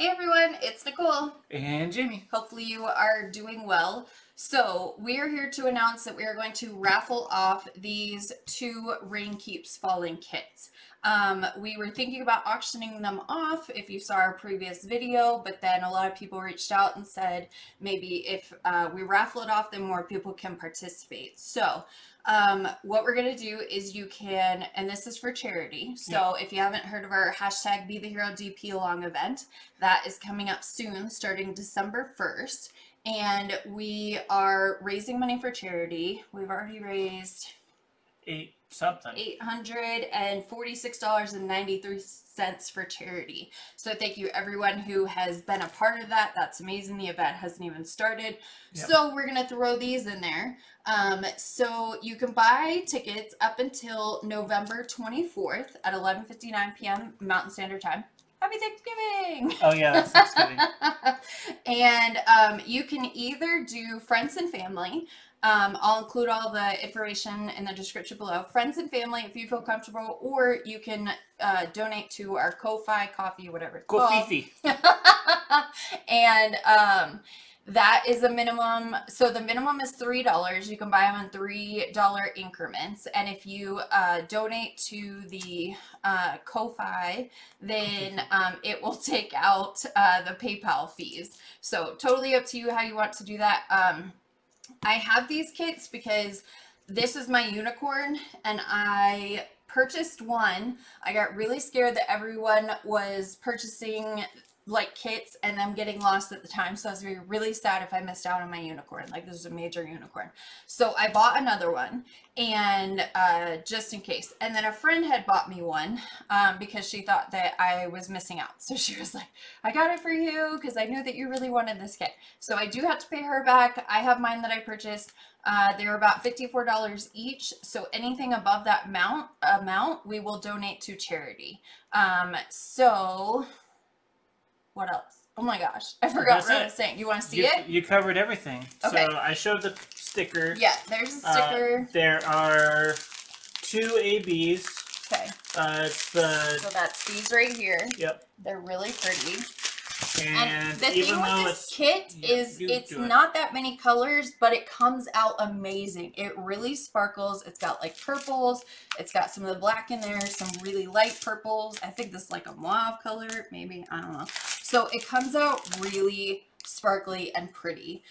Hey everyone, it's Nicole and Jamie. Hopefully you are doing well. So we are here to announce that we are going to raffle off these two Rain Keeps Falling kits. We were thinking about auctioning them off if you saw our previous video, but then a lot of people reached out and said maybe if we raffle it off, then more people can participate. So what we're going to do is you can, and this is for charity, so if you haven't heard of our hashtag Be the Hero DP along event, that is coming up soon starting December 1st. And we are raising money for charity. We've already raised $846.93 for charity. So thank you everyone who has been a part of that. That's amazing. The event hasn't even started. Yep. So we're going to throw these in there. So you can buy tickets up until November 24th at 11:59 p.m. Mountain Standard Time. Happy Thanksgiving! Oh yeah, that's Thanksgiving. And you can either do friends and family. I'll include all the information in the description below. Friends and family, if you feel comfortable, or you can donate to our Ko-Fi, Ko-Fi, whatever it's Ko-Fi. And that is a minimum. So the minimum is $3. You can buy them in $3 increments. And if you donate to the Ko-Fi, then it will take out the PayPal fees. So totally up to you how you want to do that. I have these kits because this is my unicorn, and I purchased one. I got really scared that everyone was purchasing like kits and them getting lost at the time, so I was really sad if I missed out on my unicorn. Like, this is a major unicorn. So I bought another one, and just in case. And then a friend had bought me one because she thought that I was missing out. So she was like, I got it for you because I knew that you really wanted this kit. So I do have to pay her back. I have mine that I purchased. They were about $54 each, so anything above that amount we will donate to charity. So what else? Oh my gosh, I forgot what I was saying. You want to see it? You covered everything. Okay. So I showed the sticker. Yeah, there's a sticker. There are two ABs. Okay. So that's these right here. Yep. They're really pretty. And the thing with this kit is it's not that many colors, but it comes out amazing. It really sparkles. It's got like purples. It's got some of the black in there, some really light purples. I think this is like a mauve color, maybe. I don't know. So it comes out really sparkly and pretty.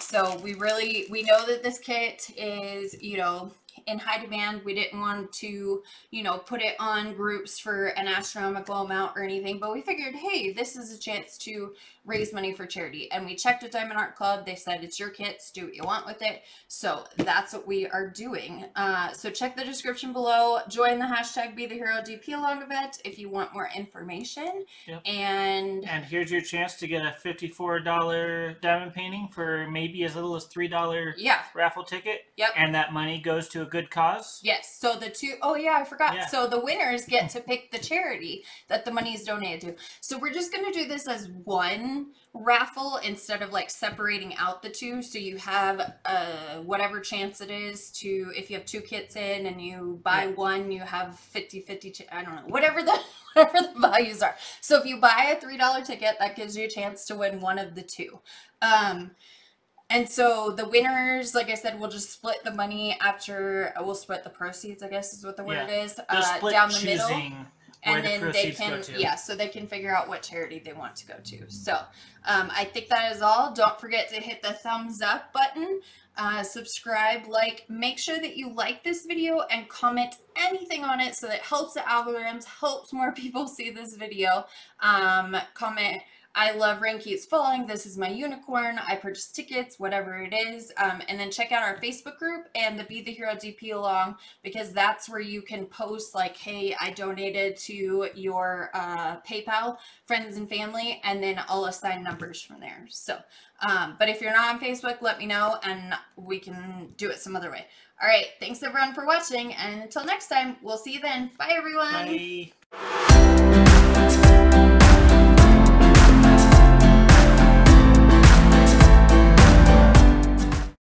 So we know that this kit is, you know, in high demand. We didn't want to, you know, put it on groups for an astronomical amount or anything, but we figured, hey, this is a chance to raise money for charity. And we checked with Diamond Art Club. They said, it's your kits, do what you want with it. So that's what we are doing. So check the description below. Join the hashtag Be the Hero DP along event if you want more information. Yep. And here's your chance to get a $54 diamond painting for maybe as little as $3 raffle ticket. Yep. And that money goes to a good cause. Yes. So the two, oh yeah, I forgot. Yeah. So the winners get to pick the charity that the money is donated to. So we're just going to do this as one raffle instead of like separating out the two. So you have whatever chance it is to, if you have two kits in and you buy one, you have 50/50, I don't know, whatever the values are. So if you buy a $3 ticket, that gives you a chance to win one of the two. And so the winners, like I said, will just split the money after, we'll split the proceeds, I guess is what the word is, down the middle. And then they can, so they can figure out what charity they want to go to. So I think that is all. Don't forget to hit the thumbs up button, subscribe, like, make sure that you like this video and comment anything on it so that it helps the algorithms, helps more people see this video. Comment, I love Rain Keeps Falling, this is my unicorn, I purchased tickets, whatever it is. And then check out our Facebook group and the Be the Hero DP along, because that's where you can post like, hey, I donated to your PayPal, friends and family, and then I'll assign numbers from there. So, but if you're not on Facebook, let me know and we can do it some other way. All right, thanks everyone for watching, and until next time, we'll see you then. Bye everyone. Bye.